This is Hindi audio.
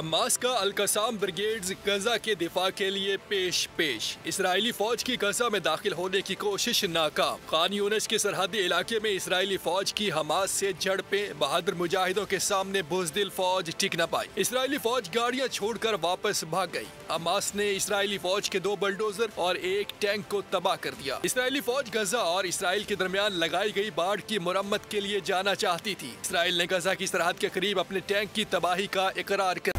हमास का अलकसाम ब्रिगेड्स गजा के दिफा के लिए पेश पेश। इसराइली फौज की गजा में दाखिल होने की कोशिश नाकाम। खान यूनिस के सरहदी इलाके में इसराइली फौज की हमास से झड़पें। बहादुर मुजाहिदों के सामने बुज़दिल फौज टिक न पाई। इसराइली फौज गाड़ियां छोड़कर वापस भाग गई। हमास ने इसराइली फौज के 2 बलडोजर और 1 टैंक को तबाह कर दिया। इसराइली फौज गजा और इसराइल के दरमियान लगाई गई बाढ़ की मुरम्मत के लिए जाना चाहती थी। इसराइल ने गजा की सरहद के करीब अपने टैंक की तबाही का इकरार कर।